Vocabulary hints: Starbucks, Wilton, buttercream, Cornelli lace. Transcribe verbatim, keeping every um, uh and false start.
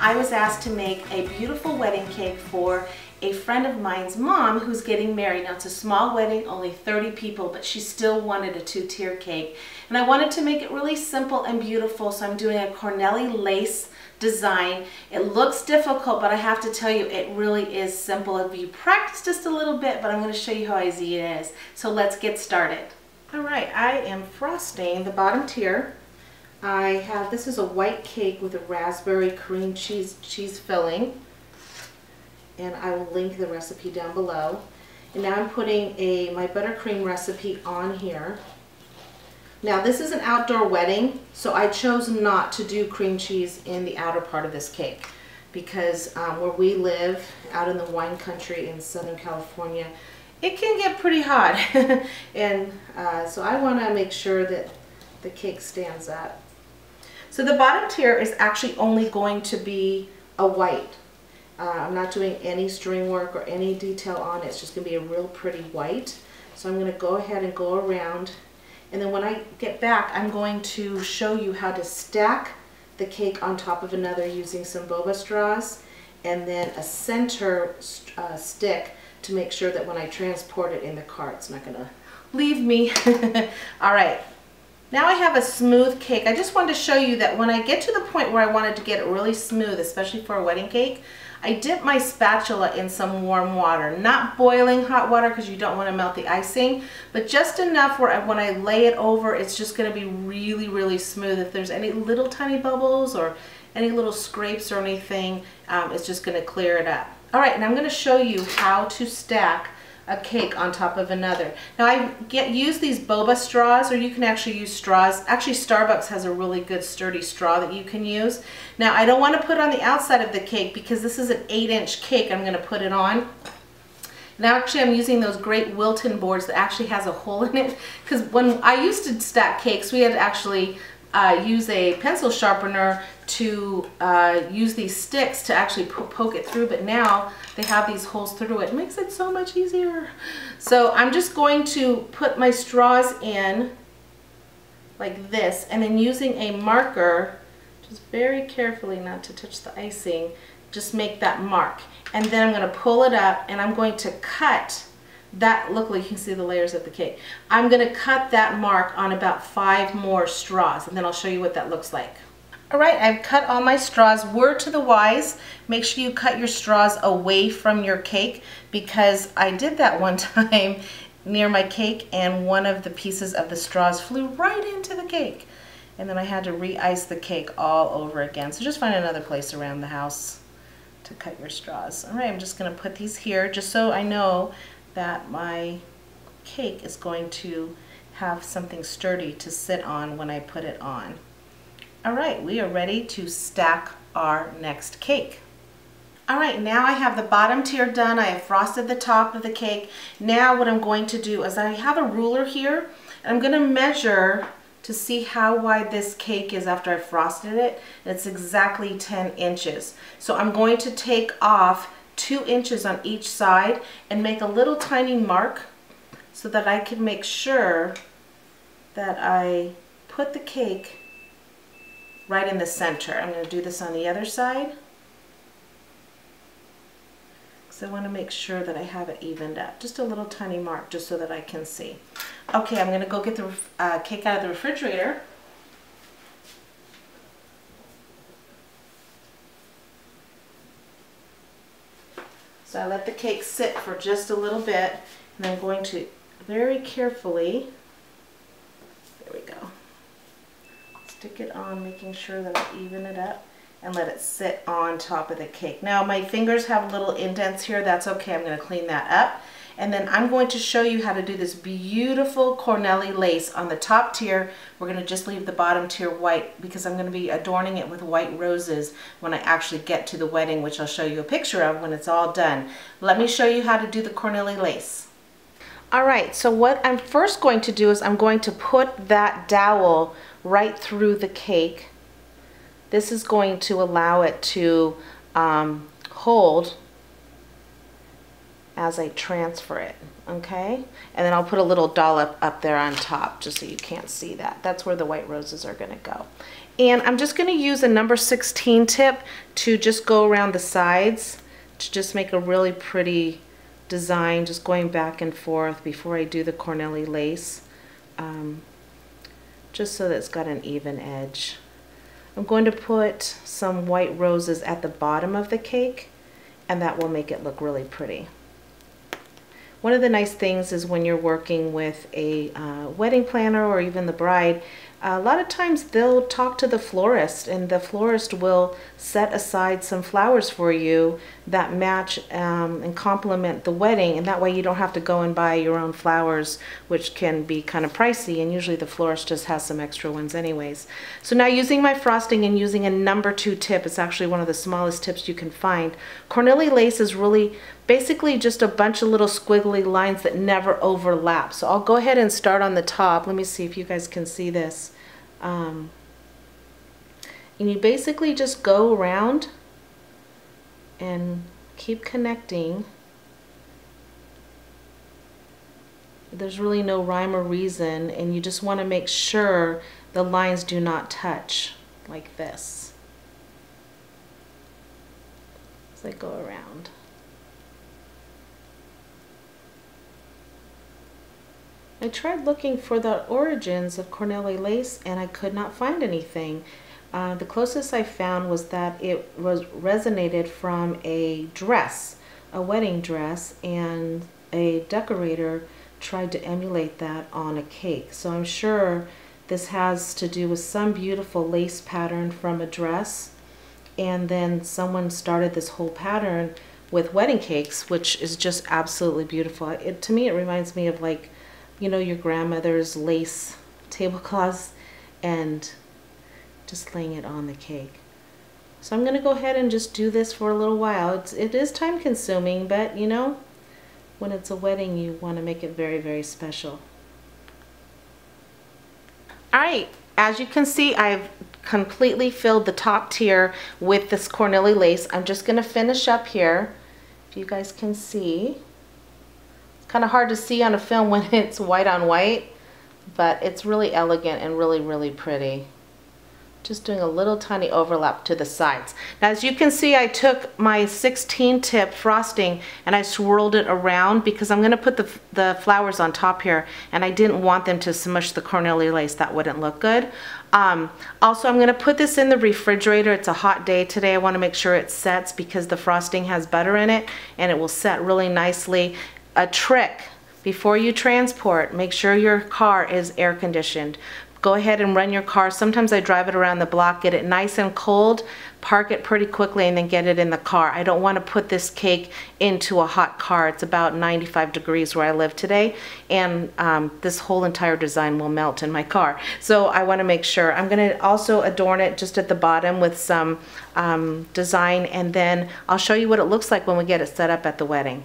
I was asked to make a beautiful wedding cake for a friend of mine's mom who's getting married. Now it's a small wedding, only thirty people, but she still wanted a two-tier cake. And I wanted to make it really simple and beautiful, so I'm doing a Cornelli lace design. It looks difficult, but I have to tell you, it really is simple if you practice just a little bit, but I'm going to show you how easy it is. So let's get started. All right, I am frosting the bottom tier. I have, this is a white cake with a raspberry cream cheese cheese filling, and I will link the recipe down below. And now I'm putting a my buttercream recipe on here. Now this is an outdoor wedding, so I chose not to do cream cheese in the outer part of this cake because um, where we live out in the wine country in Southern California, it can get pretty hot. and uh, so I want to make sure that the cake stands up. So the bottom tier is actually only going to be a white. Uh, I'm not doing any string work or any detail on it. It's just going to be a real pretty white. So I'm going to go ahead and go around, and then when I get back I'm going to show you how to stack the cake on top of another using some boba straws and then a center uh, stick to make sure that when I transport it in the cart it's not going to leave me. Alright, now I have a smooth cake. I just wanted to show you that when I get to the point where I wanted to get it really smooth, especially for a wedding cake, I dip my spatula in some warm water, not boiling hot water because you don't want to melt the icing, but just enough where I, when I lay it over, it's just going to be really, really smooth. If there's any little tiny bubbles or any little scrapes or anything, um, it's just going to clear it up. All right, and I'm going to show you how to stack a cake on top of another. Now I get use these boba straws, or you can actually use straws. Actually, Starbucks has a really good sturdy straw that you can use. Now I don't want to put on the outside of the cake because this is an eight inch cake I'm going to put it on. Now actually I'm using those great Wilton boards that actually has a hole in it, because when I used to stack cakes we had to actually uh, use a pencil sharpener to uh, use these sticks to actually po poke it through, but now they have these holes through it. It makes it so much easier. So I'm just going to put my straws in like this, and then using a marker, just very carefully not to touch the icing, just make that mark. And then I'm going to pull it up and I'm going to cut that, look, like you can see the layers of the cake. I'm going to cut that mark on about five more straws, and then I'll show you what that looks like. All right, I've cut all my straws. Word to the wise, make sure you cut your straws away from your cake, because I did that one time near my cake and one of the pieces of the straws flew right into the cake. And then I had to re-ice the cake all over again. So just find another place around the house to cut your straws. All right, I'm just gonna put these here just so I know that my cake is going to have something sturdy to sit on when I put it on. All right, we are ready to stack our next cake. All right, now I have the bottom tier done. I have frosted the top of the cake. Now what I'm going to do is I have a ruler here, and I'm going to measure to see how wide this cake is after I frosted it. And it's exactly ten inches. So I'm going to take off two inches on each side and make a little tiny mark so that I can make sure that I put the cake right in the center. I'm going to do this on the other side because I want to make sure that I have it evened up. Just a little tiny mark just so that I can see. Okay, I'm going to go get the uh, cake out of the refrigerator. So I let the cake sit for just a little bit, and I'm going to very carefully, there we go, stick it on, making sure that I even it up, and let it sit on top of the cake. Now my fingers have little indents here, that's okay, I'm going to clean that up. And then I'm going to show you how to do this beautiful Cornelli lace on the top tier. We're going to just leave the bottom tier white because I'm going to be adorning it with white roses when I actually get to the wedding, which I'll show you a picture of when it's all done. Let me show you how to do the Cornelli lace. Alright, so what I'm first going to do is I'm going to put that dowel right through the cake. This is going to allow it to um, hold as I transfer it, okay? And then I'll put a little dollop up there on top just so you can't see that. That's where the white roses are gonna go. And I'm just gonna use a number sixteen tip to just go around the sides to just make a really pretty design, just going back and forth before I do the Cornelli lace, um, just so that it's got an even edge. I'm going to put some white roses at the bottom of the cake, and that will make it look really pretty. One of the nice things is when you're working with a uh, wedding planner or even the bride, a lot of times they'll talk to the florist, and the florist will set aside some flowers for you that match um, and complement the wedding, and that way you don't have to go and buy your own flowers, which can be kind of pricey, and usually the florist just has some extra ones anyways. So now, using my frosting and using a number two tip, it's actually one of the smallest tips you can find. Cornelli lace is really basically just a bunch of little squiggly lines that never overlap. So I'll go ahead and start on the top. Let me see if you guys can see this. Um, and you basically just go around and keep connecting. There's really no rhyme or reason, and you just want to make sure the lines do not touch, like this, as I go around. I tried looking for the origins of Cornelli lace, and I could not find anything. Uh, the closest I found was that it was resonated from a dress, a wedding dress, and a decorator tried to emulate that on a cake. So I'm sure this has to do with some beautiful lace pattern from a dress, and then someone started this whole pattern with wedding cakes, which is just absolutely beautiful. It, to me, it reminds me of, like, you know, your grandmother's lace tablecloths, and just laying it on the cake. So I'm gonna go ahead and just do this for a little while. It's, it is time consuming, but you know, when it's a wedding, you wanna make it very, very special. All right, as you can see, I've completely filled the top tier with this Cornelli lace. I'm just gonna finish up here, if you guys can see. Kind of hard to see on a film when it's white on white, but it's really elegant and really, really pretty. Just doing a little tiny overlap to the sides. Now, as you can see, I took my sixteen tip frosting and I swirled it around because I'm gonna put the, the flowers on top here, and I didn't want them to smush the Cornelli lace. That wouldn't look good. Um, also, I'm gonna put this in the refrigerator. It's a hot day today. I wanna make sure it sets because the frosting has butter in it, and it will set really nicely. A trick: before you transport, make sure your car is air conditioned. Go ahead and run your car. Sometimes I drive it around the block, get it nice and cold, park it pretty quickly, and then get it in the car. I don't want to put this cake into a hot car. It's about ninety-five degrees where I live today, and um, this whole entire design will melt in my car. So I want to make sure. I'm going to also adorn it just at the bottom with some um, design, and then I'll show you what it looks like when we get it set up at the wedding.